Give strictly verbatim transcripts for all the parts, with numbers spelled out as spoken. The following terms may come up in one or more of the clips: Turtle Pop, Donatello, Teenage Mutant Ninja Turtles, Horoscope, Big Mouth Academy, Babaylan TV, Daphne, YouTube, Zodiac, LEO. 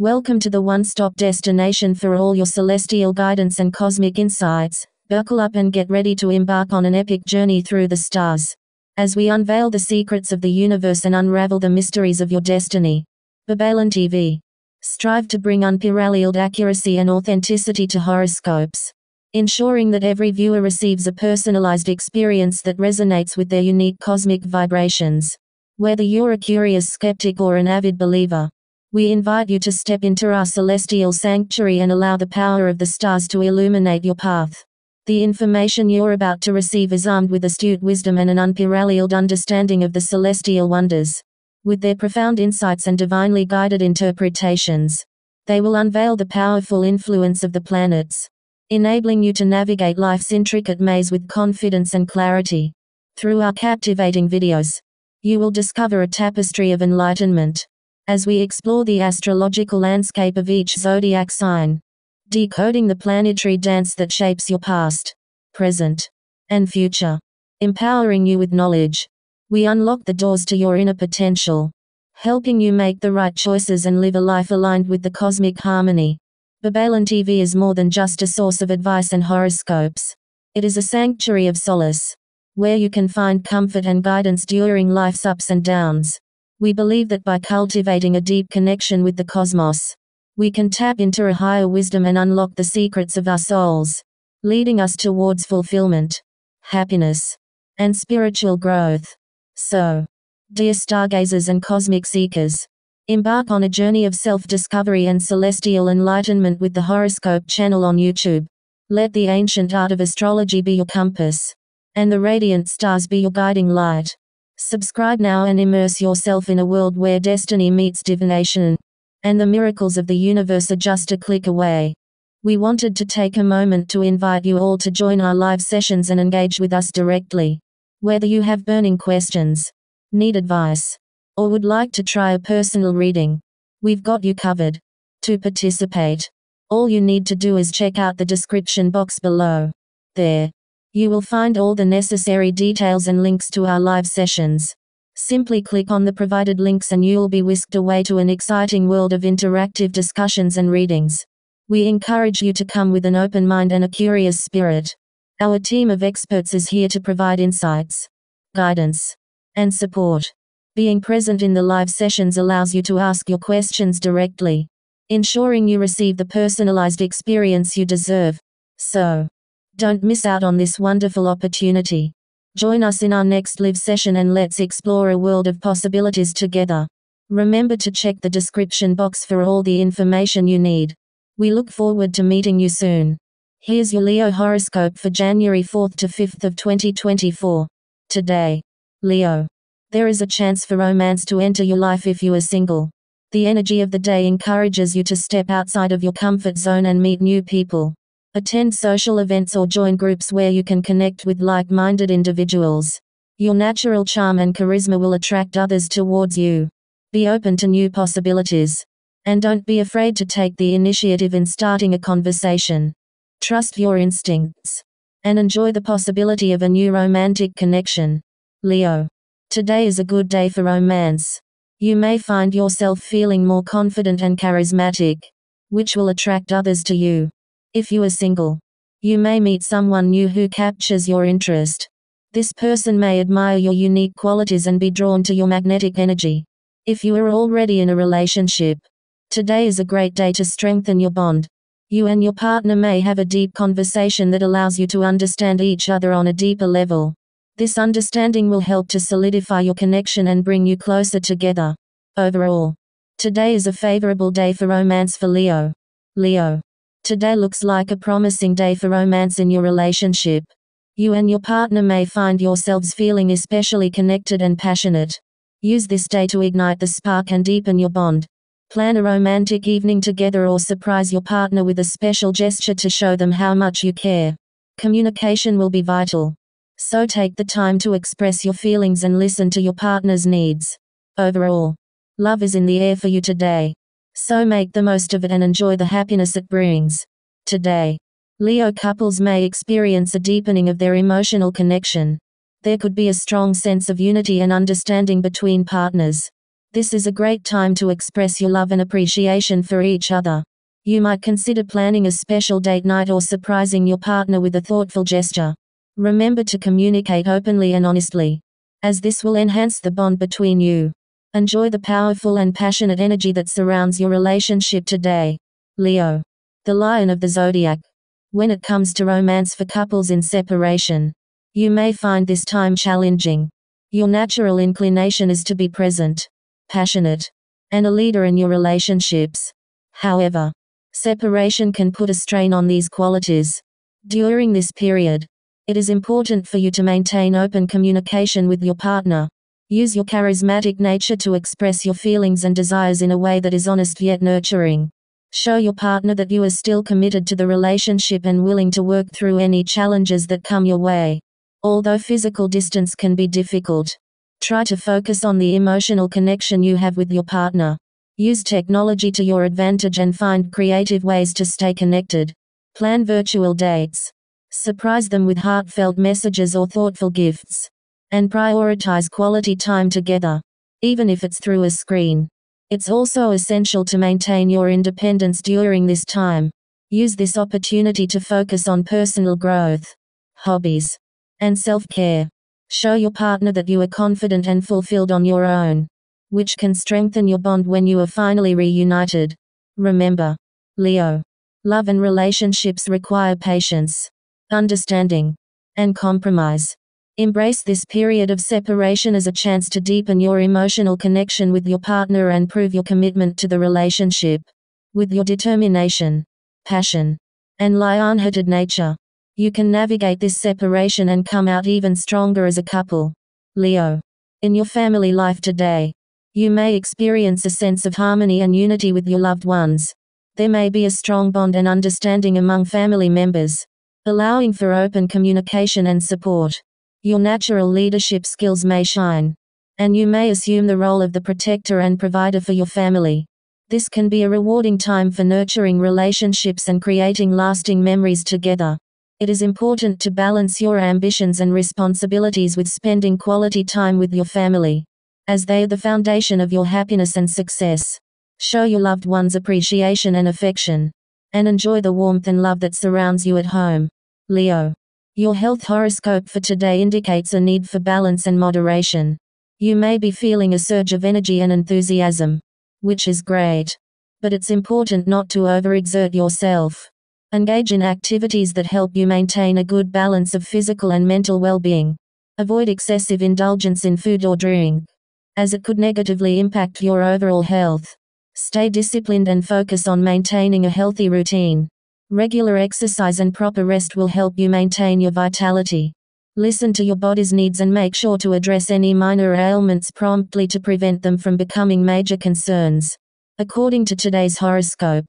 Welcome to the one-stop destination for all your celestial guidance and cosmic insights. Buckle up and get ready to embark on an epic journey through the stars, as we unveil the secrets of the universe and unravel the mysteries of your destiny. Babaylan T V. Strive to bring unparalleled accuracy and authenticity to horoscopes, ensuring that every viewer receives a personalized experience that resonates with their unique cosmic vibrations. Whether you're a curious skeptic or an avid believer, we invite you to step into our celestial sanctuary and allow the power of the stars to illuminate your path. The information you're about to receive is armed with astute wisdom and an unparalleled understanding of the celestial wonders. With their profound insights and divinely guided interpretations, they will unveil the powerful influence of the planets, enabling you to navigate life's intricate maze with confidence and clarity. Through our captivating videos, you will discover a tapestry of enlightenment, as we explore the astrological landscape of each zodiac sign, decoding the planetary dance that shapes your past, present, and future. Empowering you with knowledge, we unlock the doors to your inner potential, helping you make the right choices and live a life aligned with the cosmic harmony. Babaylan T V is more than just a source of advice and horoscopes. It is a sanctuary of solace, where you can find comfort and guidance during life's ups and downs. We believe that by cultivating a deep connection with the cosmos, we can tap into a higher wisdom and unlock the secrets of our souls, leading us towards fulfillment, happiness, and spiritual growth. So, dear stargazers and cosmic seekers, embark on a journey of self-discovery and celestial enlightenment with the Horoscope channel on YouTube. Let the ancient art of astrology be your compass, and the radiant stars be your guiding light. Subscribe now and immerse yourself in a world where destiny meets divination, and the miracles of the universe are just a click away. We wanted to take a moment to invite you all to join our live sessions and engage with us directly. Whether you have burning questions, need advice, or would like to try a personal reading, we've got you covered. To participate, all you need to do is check out the description box below. There, you will find all the necessary details and links to our live sessions. Simply click on the provided links and you'll be whisked away to an exciting world of interactive discussions and readings. We encourage you to come with an open mind and a curious spirit. Our team of experts is here to provide insights, guidance, and support. Being present in the live sessions allows you to ask your questions directly, ensuring you receive the personalized experience you deserve. So, don't miss out on this wonderful opportunity. Join us in our next live session and let's explore a world of possibilities together. Remember to check the description box for all the information you need. We look forward to meeting you soon. Here's your Leo horoscope for January fourth to fifth of twenty twenty-four. Today, Leo. There is a chance for romance to enter your life if you are single. The energy of the day encourages you to step outside of your comfort zone and meet new people. Attend social events or join groups where you can connect with like-minded individuals. Your natural charm and charisma will attract others towards you. Be open to new possibilities, and don't be afraid to take the initiative in starting a conversation. Trust your instincts, and enjoy the possibility of a new romantic connection. Leo. Today is a good day for romance. You may find yourself feeling more confident and charismatic, which will attract others to you. If you are single, you may meet someone new who captures your interest. This person may admire your unique qualities and be drawn to your magnetic energy. If you are already in a relationship, today is a great day to strengthen your bond. You and your partner may have a deep conversation that allows you to understand each other on a deeper level. This understanding will help to solidify your connection and bring you closer together. Overall, today is a favorable day for romance for Leo. Leo. Today looks like a promising day for romance in your relationship. You and your partner may find yourselves feeling especially connected and passionate. Use this day to ignite the spark and deepen your bond. Plan a romantic evening together or surprise your partner with a special gesture to show them how much you care. Communication will be vital, so take the time to express your feelings and listen to your partner's needs. Overall, love is in the air for you today, so make the most of it and enjoy the happiness it brings. Today, Leo couples may experience a deepening of their emotional connection. There could be a strong sense of unity and understanding between partners. This is a great time to express your love and appreciation for each other. You might consider planning a special date night or surprising your partner with a thoughtful gesture. Remember to communicate openly and honestly, as this will enhance the bond between you. Enjoy the powerful and passionate energy that surrounds your relationship today. Leo, the lion of the zodiac. When it comes to romance for couples in separation, you may find this time challenging. Your natural inclination is to be present, passionate, and a leader in your relationships. However, separation can put a strain on these qualities. During this period, it is important for you to maintain open communication with your partner. Use your charismatic nature to express your feelings and desires in a way that is honest yet nurturing. Show your partner that you are still committed to the relationship and willing to work through any challenges that come your way. Although physical distance can be difficult, try to focus on the emotional connection you have with your partner. Use technology to your advantage and find creative ways to stay connected. Plan virtual dates. Surprise them with heartfelt messages or thoughtful gifts, and prioritize quality time together, even if it's through a screen. It's also essential to maintain your independence during this time. Use this opportunity to focus on personal growth, hobbies, and self-care. Show your partner that you are confident and fulfilled on your own, which can strengthen your bond when you are finally reunited. Remember, Leo, love and relationships require patience, understanding, and compromise. Embrace this period of separation as a chance to deepen your emotional connection with your partner and prove your commitment to the relationship. With your determination, passion, and lion-hearted nature, you can navigate this separation and come out even stronger as a couple. Leo, in your family life today, you may experience a sense of harmony and unity with your loved ones. There may be a strong bond and understanding among family members, allowing for open communication and support. Your natural leadership skills may shine, and you may assume the role of the protector and provider for your family. This can be a rewarding time for nurturing relationships and creating lasting memories together. It is important to balance your ambitions and responsibilities with spending quality time with your family, as they are the foundation of your happiness and success. Show your loved ones appreciation and affection, and enjoy the warmth and love that surrounds you at home. Leo, your health horoscope for today indicates a need for balance and moderation. You may be feeling a surge of energy and enthusiasm, which is great, but it's important not to overexert yourself. Engage in activities that help you maintain a good balance of physical and mental well-being. Avoid excessive indulgence in food or drink, as it could negatively impact your overall health. Stay disciplined and focus on maintaining a healthy routine. Regular exercise and proper rest will help you maintain your vitality. Listen to your body's needs and make sure to address any minor ailments promptly to prevent them from becoming major concerns. According to today's horoscope,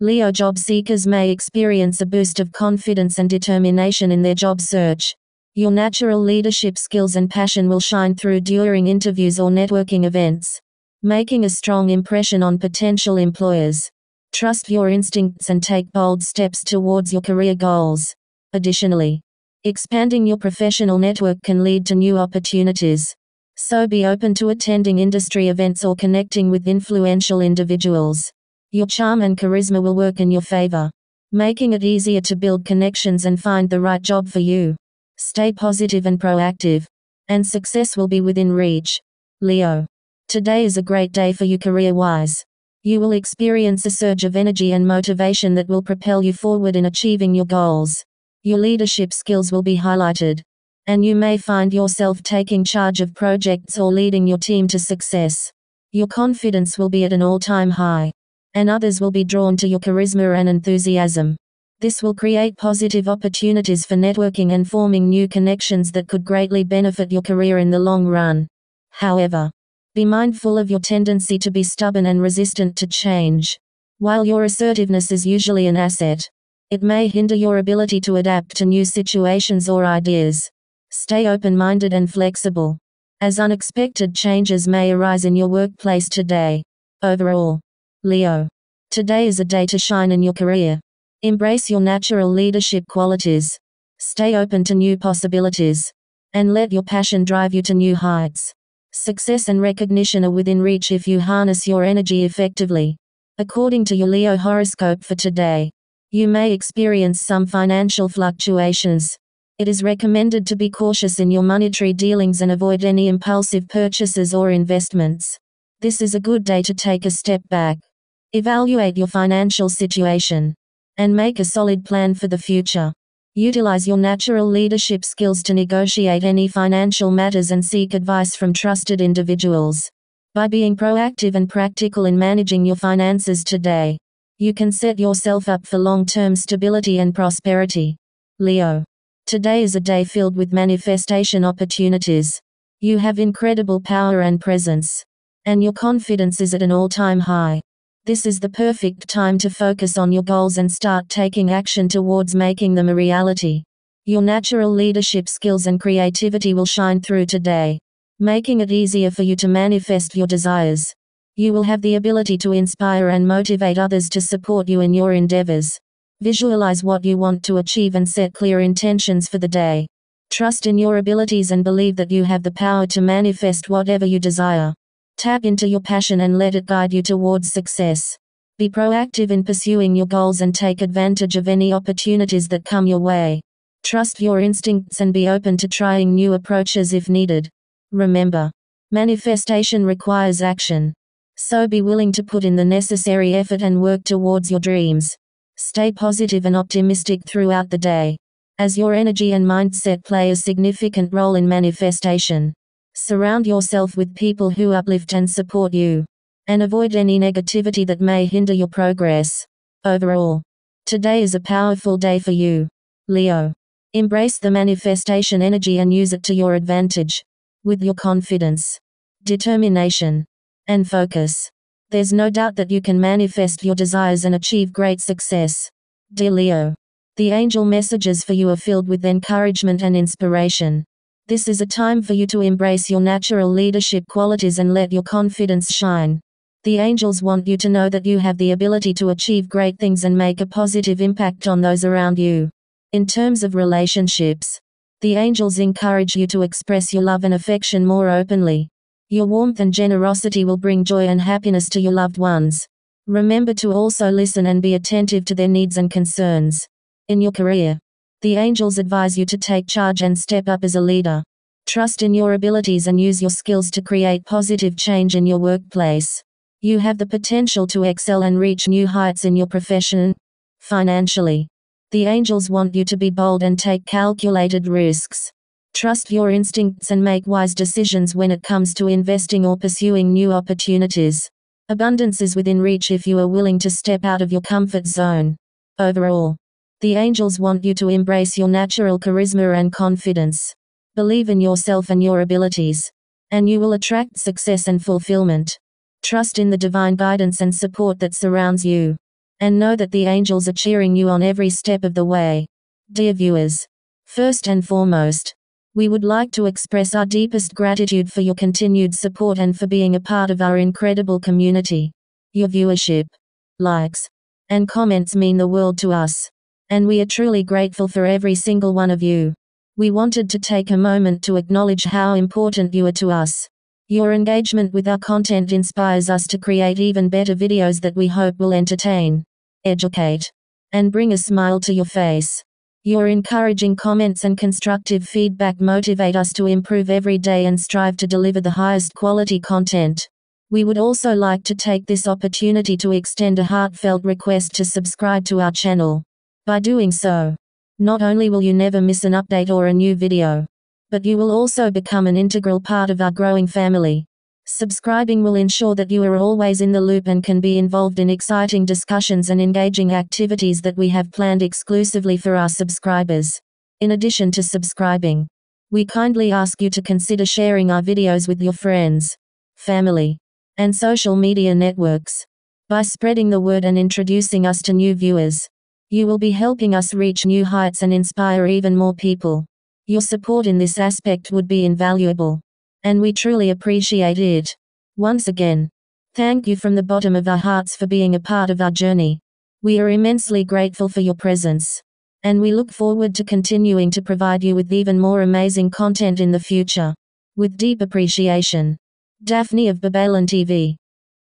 Leo job seekers may experience a boost of confidence and determination in their job search. Your natural leadership skills and passion will shine through during interviews or networking events, making a strong impression on potential employers. Trust your instincts and take bold steps towards your career goals. Additionally, expanding your professional network can lead to new opportunities, so be open to attending industry events or connecting with influential individuals. Your charm and charisma will work in your favor, making it easier to build connections and find the right job for you. Stay positive and proactive, and success will be within reach. Leo, today is a great day for you career-wise. You will experience a surge of energy and motivation that will propel you forward in achieving your goals. Your leadership skills will be highlighted, and you may find yourself taking charge of projects or leading your team to success. Your confidence will be at an all-time high, and others will be drawn to your charisma and enthusiasm. This will create positive opportunities for networking and forming new connections that could greatly benefit your career in the long run. However, be mindful of your tendency to be stubborn and resistant to change. While your assertiveness is usually an asset, it may hinder your ability to adapt to new situations or ideas. Stay open-minded and flexible, as unexpected changes may arise in your workplace today. Overall, Leo, today is a day to shine in your career. Embrace your natural leadership qualities. Stay open to new possibilities, and let your passion drive you to new heights. Success and recognition are within reach if you harness your energy effectively. According to your Leo horoscope for today, you may experience some financial fluctuations. It is recommended to be cautious in your monetary dealings and avoid any impulsive purchases or investments. This is a good day to take a step back, evaluate your financial situation, and make a solid plan for the future. Utilize your natural leadership skills to negotiate any financial matters and seek advice from trusted individuals. By being proactive and practical in managing your finances today, you can set yourself up for long-term stability and prosperity. Leo. Today is a day filled with manifestation opportunities. You have incredible power and presence, and your confidence is at an all-time high. This is the perfect time to focus on your goals and start taking action towards making them a reality. Your natural leadership skills and creativity will shine through today, making it easier for you to manifest your desires. You will have the ability to inspire and motivate others to support you in your endeavors. Visualize what you want to achieve and set clear intentions for the day. Trust in your abilities and believe that you have the power to manifest whatever you desire. Tap into your passion and let it guide you towards success. Be proactive in pursuing your goals and take advantage of any opportunities that come your way. Trust your instincts and be open to trying new approaches if needed. Remember, manifestation requires action, so be willing to put in the necessary effort and work towards your dreams. Stay positive and optimistic throughout the day, as your energy and mindset play a significant role in manifestation. Surround yourself with people who uplift and support you, and avoid any negativity that may hinder your progress. Overall, today is a powerful day for you, Leo. Embrace the manifestation energy and use it to your advantage. With your confidence, determination, and focus, there's no doubt that you can manifest your desires and achieve great success. Dear Leo, the angel messages for you are filled with encouragement and inspiration. This is a time for you to embrace your natural leadership qualities and let your confidence shine. The angels want you to know that you have the ability to achieve great things and make a positive impact on those around you. In terms of relationships, the angels encourage you to express your love and affection more openly. Your warmth and generosity will bring joy and happiness to your loved ones. Remember to also listen and be attentive to their needs and concerns. In your career, the angels advise you to take charge and step up as a leader. Trust in your abilities and use your skills to create positive change in your workplace. You have the potential to excel and reach new heights in your profession. Financially, the angels want you to be bold and take calculated risks. Trust your instincts and make wise decisions when it comes to investing or pursuing new opportunities. Abundance is within reach if you are willing to step out of your comfort zone. Overall, the angels want you to embrace your natural charisma and confidence. Believe in yourself and your abilities, and you will attract success and fulfillment. Trust in the divine guidance and support that surrounds you, and know that the angels are cheering you on every step of the way. Dear viewers, first and foremost, we would like to express our deepest gratitude for your continued support and for being a part of our incredible community. Your viewership, likes, and comments mean the world to us, and we are truly grateful for every single one of you. We wanted to take a moment to acknowledge how important you are to us. Your engagement with our content inspires us to create even better videos that we hope will entertain, educate, and bring a smile to your face. Your encouraging comments and constructive feedback motivate us to improve every day and strive to deliver the highest quality content. We would also like to take this opportunity to extend a heartfelt request to subscribe to our channel. By doing so, not only will you never miss an update or a new video, but you will also become an integral part of our growing family. Subscribing will ensure that you are always in the loop and can be involved in exciting discussions and engaging activities that we have planned exclusively for our subscribers. In addition to subscribing, we kindly ask you to consider sharing our videos with your friends, family, and social media networks. By spreading the word and introducing us to new viewers, you will be helping us reach new heights and inspire even more people. Your support in this aspect would be invaluable, and we truly appreciate it. Once again, thank you from the bottom of our hearts for being a part of our journey. We are immensely grateful for your presence, and we look forward to continuing to provide you with even more amazing content in the future. With deep appreciation, Daphne of Babaylan T V.